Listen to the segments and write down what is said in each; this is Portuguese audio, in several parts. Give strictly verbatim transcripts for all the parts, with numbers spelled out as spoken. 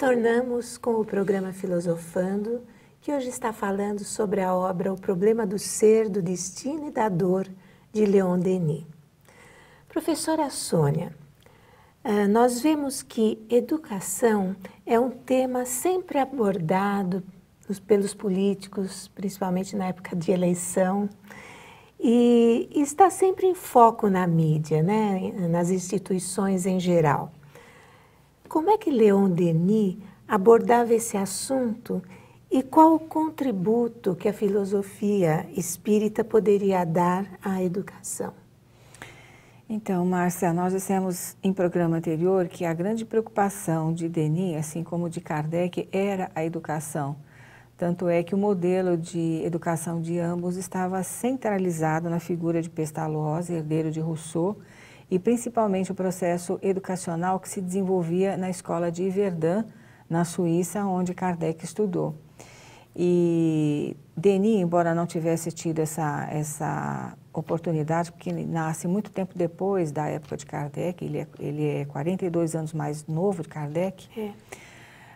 Retornamos com o programa Filosofando, que hoje está falando sobre a obra O Problema do Ser, do Destino e da Dor, de Léon Denis. Professora Sônia, nós vemos que educação é um tema sempre abordado pelos políticos, principalmente na época de eleição, e está sempre em foco na mídia, né? Nas instituições em geral. Como é que Léon Denis abordava esse assunto e qual o contributo que a filosofia espírita poderia dar à educação? Então, Márcia, nós dissemos em programa anterior que a grande preocupação de Denis, assim como de Kardec, era a educação. Tanto é que o modelo de educação de ambos estava centralizado na figura de Pestalozzi, herdeiro de Rousseau, e principalmente o processo educacional que se desenvolvia na escola de Yverdon, na Suíça, onde Kardec estudou. E Denis, embora não tivesse tido essa, essa oportunidade, porque ele nasce muito tempo depois da época de Kardec, ele é, ele é quarenta e dois anos mais novo de Kardec, é.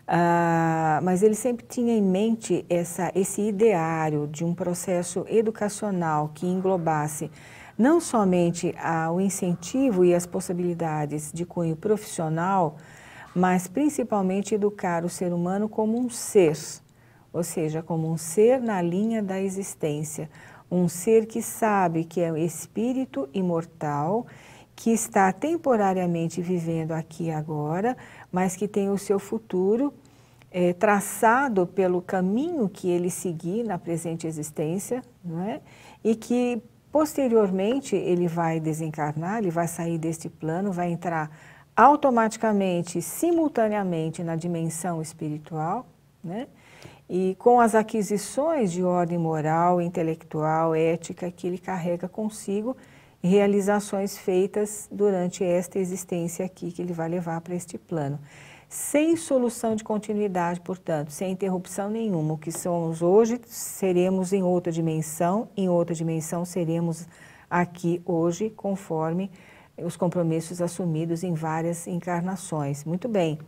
ah, mas ele sempre tinha em mente essa, esse ideário de um processo educacional que englobasse não somente o incentivo e as possibilidades de cunho profissional, mas principalmente educar o ser humano como um ser, ou seja, como um ser na linha da existência, um ser que sabe que é um espírito imortal, que está temporariamente vivendo aqui e agora, mas que tem o seu futuro é, traçado pelo caminho que ele seguir na presente existência, não é? E que posteriormente ele vai desencarnar, ele vai sair deste plano, vai entrar automaticamente, simultaneamente na dimensão espiritual, né? E com as aquisições de ordem moral, intelectual, ética que ele carrega consigo, realizações feitas durante esta existência aqui que ele vai levar para este plano. Sem solução de continuidade, portanto, sem interrupção nenhuma. O que somos hoje, seremos em outra dimensão, em outra dimensão seremos aqui hoje, conforme os compromissos assumidos em várias encarnações. Muito bem.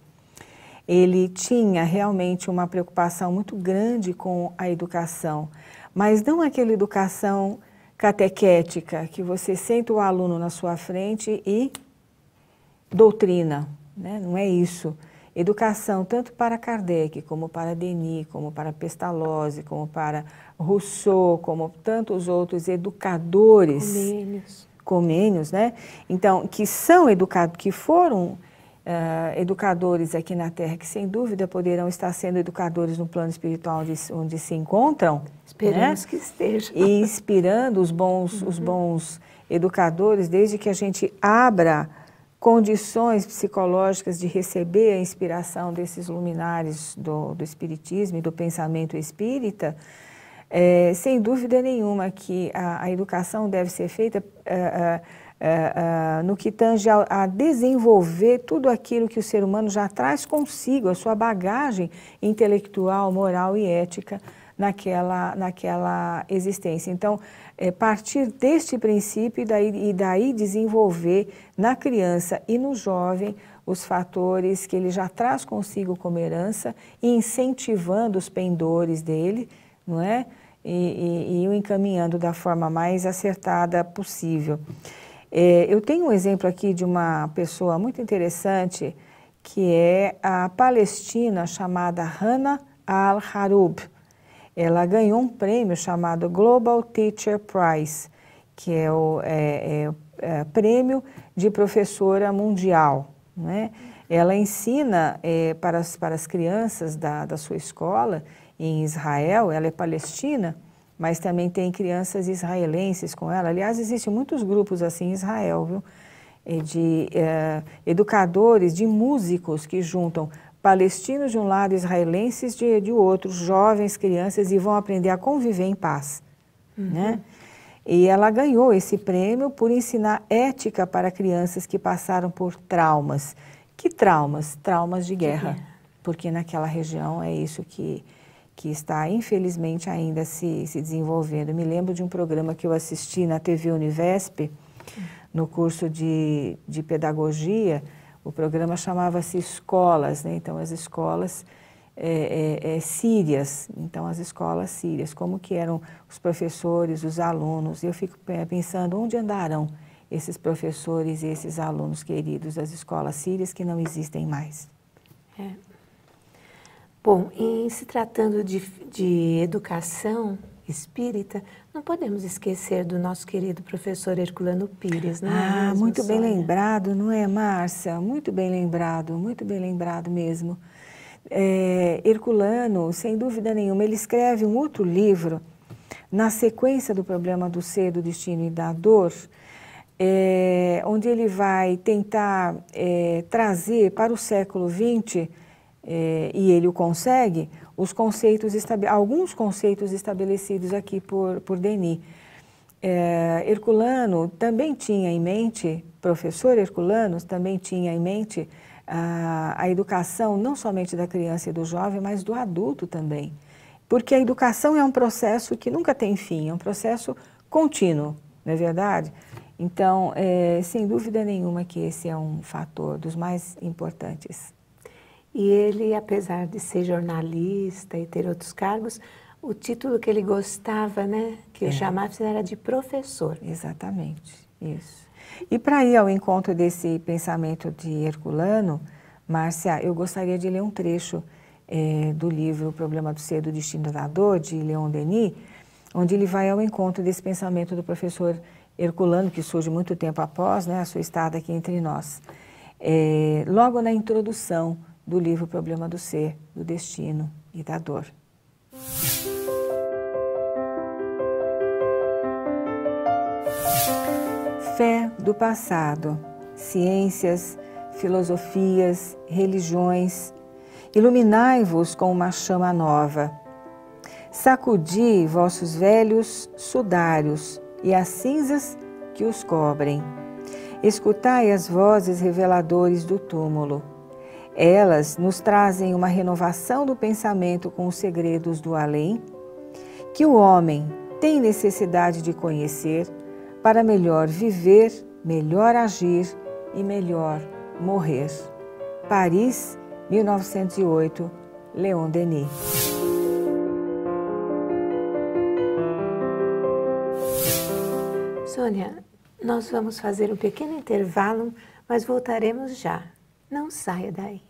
Ele tinha realmente uma preocupação muito grande com a educação, mas não aquela educação catequética, que você senta o aluno na sua frente e doutrina, né? Não é isso. Educação, tanto para Kardec, como para Denis, como para Pestalozzi, como para Rousseau, como tantos outros educadores, Comênios, Comênios né? Então, que são educados, que foram uh, educadores aqui na Terra, que sem dúvida poderão estar sendo educadores no plano espiritual onde, onde se encontram. Esperamos, né? Que estejam. E inspirando os bons, uhum. os bons educadores, desde que a gente abra condições psicológicas de receber a inspiração desses luminares do, do espiritismo e do pensamento espírita, é, sem dúvida nenhuma que a, a educação deve ser feita é, é, é, no que tange a, a desenvolver tudo aquilo que o ser humano já traz consigo, a sua bagagem intelectual, moral e ética naquela, naquela existência. Então, é, partir deste princípio e daí, e daí desenvolver na criança e no jovem os fatores que ele já traz consigo como herança, incentivando os pendores dele, não é? E, e, e o encaminhando da forma mais acertada possível. É, eu tenho um exemplo aqui de uma pessoa muito interessante, que é a palestina chamada Hana Al-Haroub. Ela ganhou um prêmio chamado Global Teacher Prize, que é o é, é, é, prêmio de professora mundial, né? Ela ensina é, para, as, para as crianças da, da sua escola em Israel, ela é palestina, mas também tem crianças israelenses com ela. Aliás, existem muitos grupos assim em Israel, viu? De é, educadores, de músicos que juntam palestinos de um lado, israelenses de, de outro, jovens, crianças, e vão aprender a conviver em paz, uhum. né? E ela ganhou esse prêmio por ensinar ética para crianças que passaram por traumas. Que traumas? Traumas de guerra, de guerra. Porque naquela região é isso que, que está, infelizmente, ainda se, se desenvolvendo. Eu me lembro de um programa que eu assisti na T V Univesp, no curso de, de pedagogia, O programa chamava-se Escolas, né? Então as escolas é, é, é, sírias, então as escolas sírias, como que eram os professores, os alunos. E eu fico pensando onde andarão esses professores e esses alunos queridos das escolas sírias que não existem mais. É. Bom, em se tratando de, de educação espírita, não podemos esquecer do nosso querido professor Herculano Pires, não é? Ah, mesmo, muito bem lembrado, não é, Márcia? Muito bem lembrado, muito bem lembrado mesmo. É, Herculano, sem dúvida nenhuma, ele escreve um outro livro, na sequência do Problema do Ser, do Destino e da Dor, é, onde ele vai tentar é, trazer para o século vinte, é, e ele o consegue, os conceitos, alguns conceitos estabelecidos aqui por, por Denis. É, Herculano também tinha em mente, professor Herculano também tinha em mente a, a educação não somente da criança e do jovem, mas do adulto também. Porque a educação é um processo que nunca tem fim, é um processo contínuo, não é verdade? Então, é, sem dúvida nenhuma que esse é um fator dos mais importantes. E ele, apesar de ser jornalista e ter outros cargos, o título que ele gostava, né, que é. eu chamava, era de professor. Exatamente, isso. E para ir ao encontro desse pensamento de Herculano, Márcia, eu gostaria de ler um trecho é, do livro O Problema do Ser, do Destino e da Dor, de Léon Denis, onde ele vai ao encontro desse pensamento do professor Herculano, que surge muito tempo após, né, a sua estada aqui entre nós. É, logo na introdução do livro Problema do Ser, do Destino e da Dor. Fé do passado, ciências, filosofias, religiões, iluminai-vos com uma chama nova. Sacudi vossos velhos sudários e as cinzas que os cobrem. Escutai as vozes reveladoras do túmulo. Elas nos trazem uma renovação do pensamento com os segredos do além, que o homem tem necessidade de conhecer para melhor viver, melhor agir e melhor morrer. Paris, mil novecentos e oito, Léon Denis. Sônia, nós vamos fazer um pequeno intervalo, mas voltaremos já. Não saia daí.